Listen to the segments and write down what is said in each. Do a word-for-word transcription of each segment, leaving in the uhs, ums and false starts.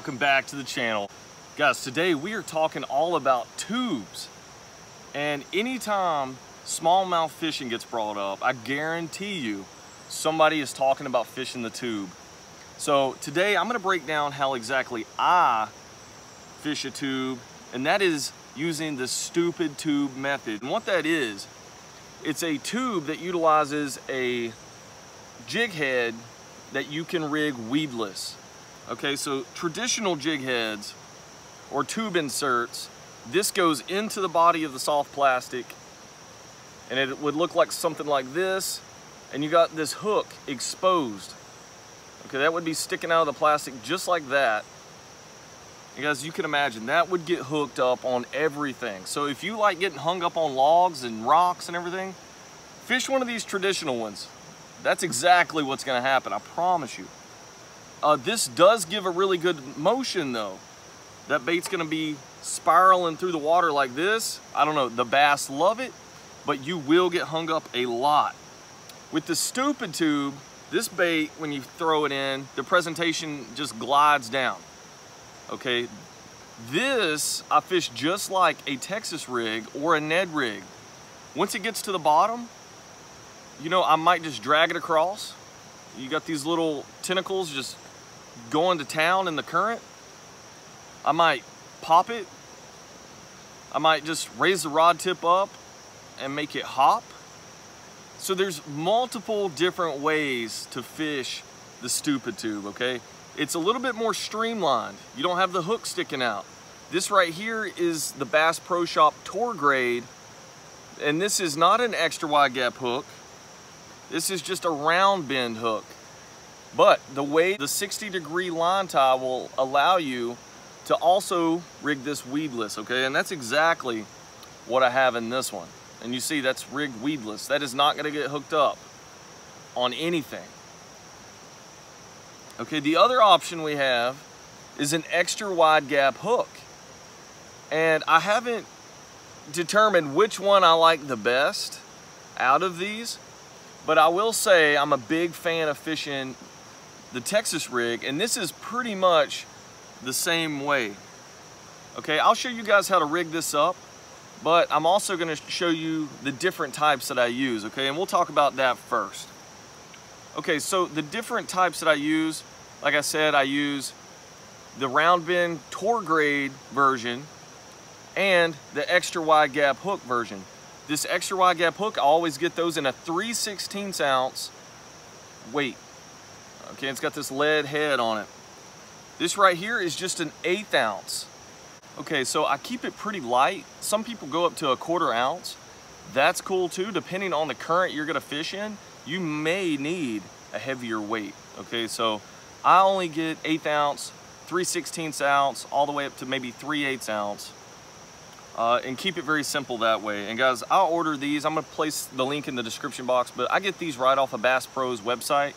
welcome back to the channel. Guys, today we are talking all about tubes. And anytime smallmouth fishing gets brought up, I guarantee you somebody is talking about fishing the tube. So today I'm gonna break down how exactly I fish a tube, and that is using the stupid tube method. And what that is, it's a tube that utilizes a jig head that you can rig weedless. Okay, so traditional jig heads or tube inserts, this goes into the body of the soft plastic and it would look like something like this, and you got this hook exposed. Okay, that would be sticking out of the plastic just like that. And guys, you can imagine that would get hooked up on everything. So if you like getting hung up on logs and rocks and everything, fish one of these traditional ones. That's exactly what's gonna happen, I promise you. Uh, this does give a really good motion though. That bait's gonna be spiraling through the water like this. I don't know, the bass love it, but you will get hung up a lot. With the stupid tube, this bait, when you throw it in, the presentation just glides down, okay? This, I fish just like a Texas rig or a Ned rig. Once it gets to the bottom, you know, I might just drag it across. You got these little tentacles just going to town in the current. I might pop it. I might just raise the rod tip up and make it hop. So there's multiple different ways to fish the stupid tube, okay? It's a little bit more streamlined. You don't have the hook sticking out. This right here is the Bass Pro Shop Tour Grade, and this is not an extra wide gap hook. This is just a round bend hook. But the way the sixty degree line tie will allow you to also rig this weedless, okay? And that's exactly what I have in this one. And you see that's rigged weedless. That is not gonna get hooked up on anything. Okay, the other option we have is an extra wide gap hook. And I haven't determined which one I like the best out of these, but I will say I'm a big fan of fishing the Texas rig, and this is pretty much the same way. Okay, I'll show you guys how to rig this up, but I'm also gonna show you the different types that I use, okay? And we'll talk about that first. Okay, so the different types that I use, like I said, I use the round bend tour grade version and the extra wide gap hook version. This extra wide gap hook, I always get those in a three sixteenths ounce weight. Okay, it's got this lead head on it. This right here is just an eighth ounce. Okay, so I keep it pretty light. Some people go up to a quarter ounce. That's cool too, depending on the current you're gonna fish in, you may need a heavier weight. Okay, so I only get eighth ounce, three sixteenths ounce, all the way up to maybe three eighths ounce. Uh, and keep it very simple that way. And guys, I'll order these. I'm gonna place the link in the description box, but I get these right off of Bass Pro's website.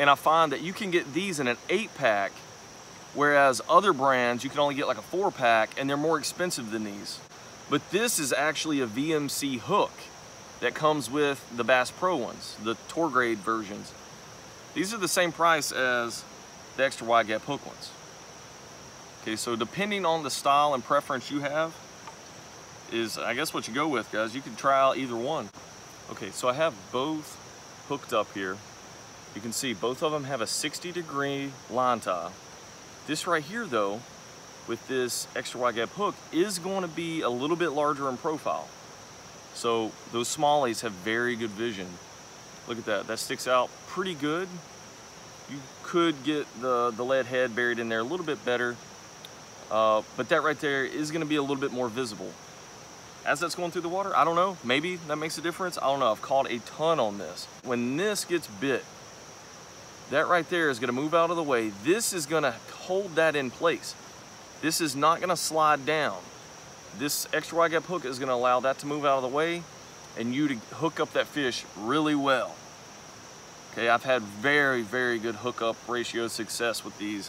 And I find that you can get these in an eight pack, whereas other brands, you can only get like a four pack and they're more expensive than these. But this is actually a V M C hook that comes with the Bass Pro ones, the tour grade versions. These are the same price as the extra wide gap hook ones. Okay, so depending on the style and preference you have, is I guess what you go with, guys. You can try out either one. Okay, so I have both hooked up here. You can see both of them have a sixty degree line tie. This right here though, with this extra wide gap hook, is going to be a little bit larger in profile. So those smallies have very good vision. Look at that, that sticks out pretty good. You could get the, the lead head buried in there a little bit better, uh, but that right there is gonna be a little bit more visible. As that's going through the water, I don't know, maybe that makes a difference. I don't know, I've caught a ton on this. When this gets bit, that right there is gonna move out of the way. This is gonna hold that in place. This is not gonna slide down. This extra wide gap hook is gonna allow that to move out of the way and you to hook up that fish really well. Okay, I've had very, very good hookup ratio success with these.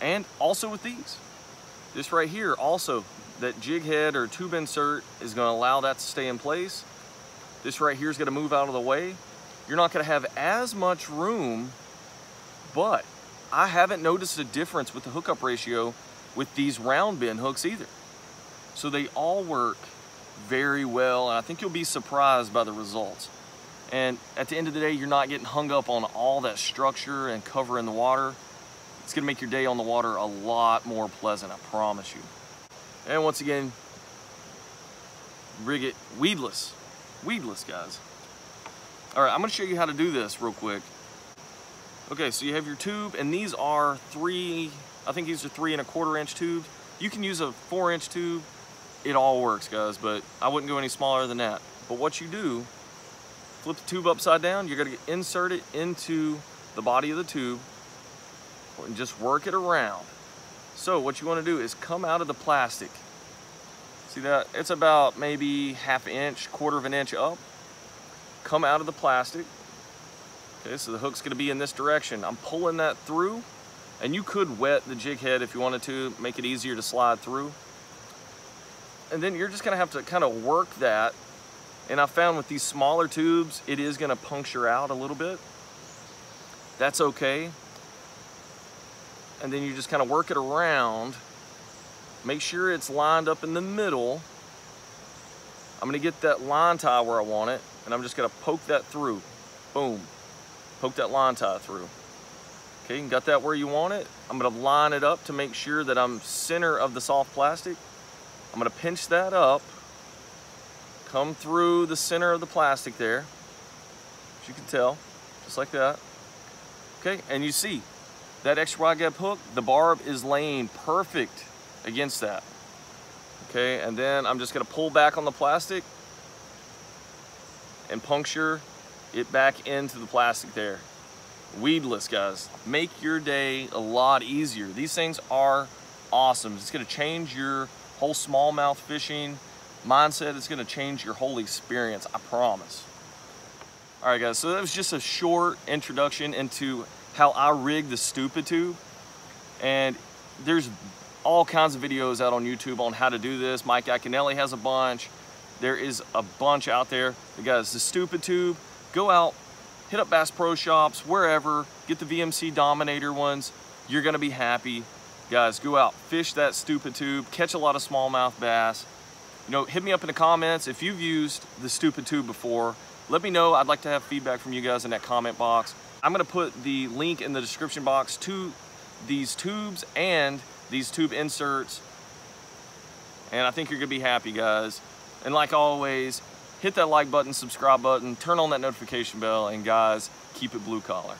And also with these. This right here also, that jig head or tube insert is gonna allow that to stay in place. This right here is gonna move out of the way. You're not gonna have as much room, but I haven't noticed a difference with the hookup ratio with these round bend hooks either. So they all work very well, and I think you'll be surprised by the results. And at the end of the day, you're not getting hung up on all that structure and cover in the water. It's gonna make your day on the water a lot more pleasant, I promise you. And once again, rig it weedless. Weedless, guys. All right, I'm gonna show you how to do this real quick. Okay, so you have your tube, and these are three, I think these are three and a quarter inch tubes. You can use a four inch tube. It all works, guys, but I wouldn't go any smaller than that. But what you do, flip the tube upside down, you're gonna insert it into the body of the tube, and just work it around. So what you want to do is come out of the plastic. See that? It's about maybe half an inch, quarter of an inch up. Come out of the plastic. Okay, so the hook's going to be in this direction. I'm pulling that through, and you could wet the jig head if you wanted to, make it easier to slide through. And then you're just going to have to kind of work that. And I found with these smaller tubes, it is going to puncture out a little bit. That's okay. And then you just kind of work it around. Make sure it's lined up in the middle. I'm gonna get that line tie where I want it, and I'm just gonna poke that through. Boom, poke that line tie through. Okay, you got that where you want it. I'm gonna line it up to make sure that I'm center of the soft plastic. I'm gonna pinch that up, come through the center of the plastic there, as you can tell, just like that. Okay, and you see, that extra wide gap hook, the barb is laying perfect against that. Okay, and then I'm just gonna pull back on the plastic and puncture it back into the plastic there. Weedless, guys. Make your day a lot easier. These things are awesome. It's gonna change your whole smallmouth fishing mindset. It's gonna change your whole experience, I promise. All right, guys, so that was just a short introduction into how I rig the Stupa tube, and there's all kinds of videos out on YouTube on how to do this. Mike Gacinelli has a bunch. There is a bunch out there. But guys, the Stupa tube, go out, hit up Bass Pro Shops, wherever, get the V M C Dominator ones. You're gonna be happy. Guys, go out, fish that Stupa tube, catch a lot of smallmouth bass. You know, hit me up in the comments if you've used the Stupa tube before. Let me know, I'd like to have feedback from you guys in that comment box. I'm gonna put the link in the description box to these tubes and these tube inserts. And I think you're gonna be happy, guys. And like always, hit that like button, subscribe button, turn on that notification bell, and guys, keep it blue collar.